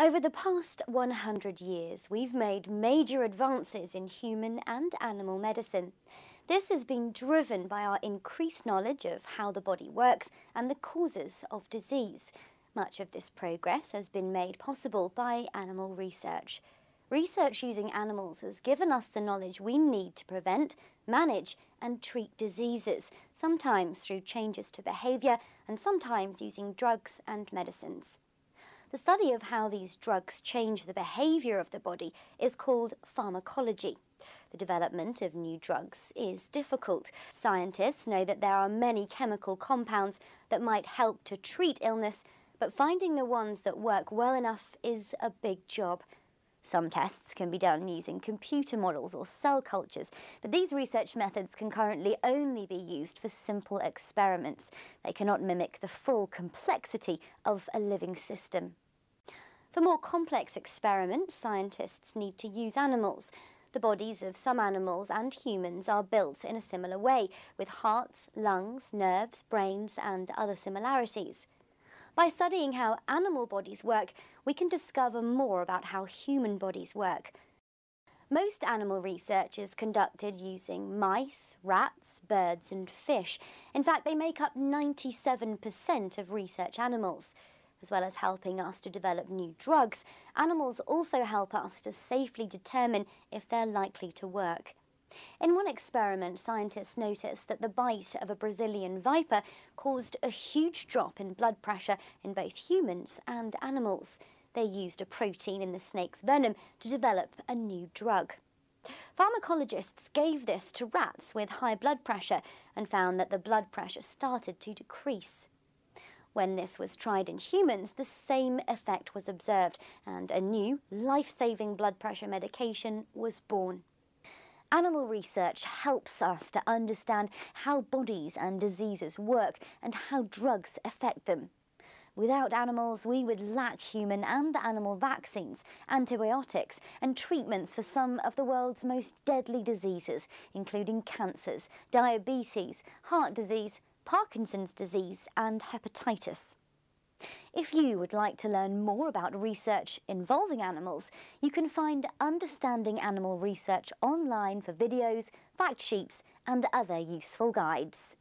Over the past 100 years, we've made major advances in human and animal medicine. This has been driven by our increased knowledge of how the body works and the causes of disease. Much of this progress has been made possible by animal research. Research using animals has given us the knowledge we need to prevent, manage and treat diseases, sometimes through changes to behaviour and sometimes using drugs and medicines. The study of how these drugs change the behaviour of the body is called pharmacology. The development of new drugs is difficult. Scientists know that there are many chemical compounds that might help to treat illness, but finding the ones that work well enough is a big job. Some tests can be done using computer models or cell cultures, but these research methods can currently only be used for simple experiments. They cannot mimic the full complexity of a living system. For more complex experiments, scientists need to use animals. The bodies of some animals and humans are built in a similar way, with hearts, lungs, nerves, brains and other similarities. By studying how animal bodies work, we can discover more about how human bodies work. Most animal research is conducted using mice, rats, birds and fish. In fact, they make up 97% of research animals. As well as helping us to develop new drugs, animals also help us to safely determine if they're likely to work. In one experiment, scientists noticed that the bite of a Brazilian viper caused a huge drop in blood pressure in both humans and animals. They used a protein in the snake's venom to develop a new drug. Pharmacologists gave this to rats with high blood pressure and found that the blood pressure started to decrease. When this was tried in humans, the same effect was observed, and a new life-saving blood pressure medication was born. Animal research helps us to understand how bodies and diseases work and how drugs affect them. Without animals, we would lack human and animal vaccines, antibiotics and treatments for some of the world's most deadly diseases, including cancers, diabetes, heart disease, Parkinson's disease and hepatitis. If you would like to learn more about research involving animals, you can find Understanding Animal Research online for videos, fact sheets and other useful guides.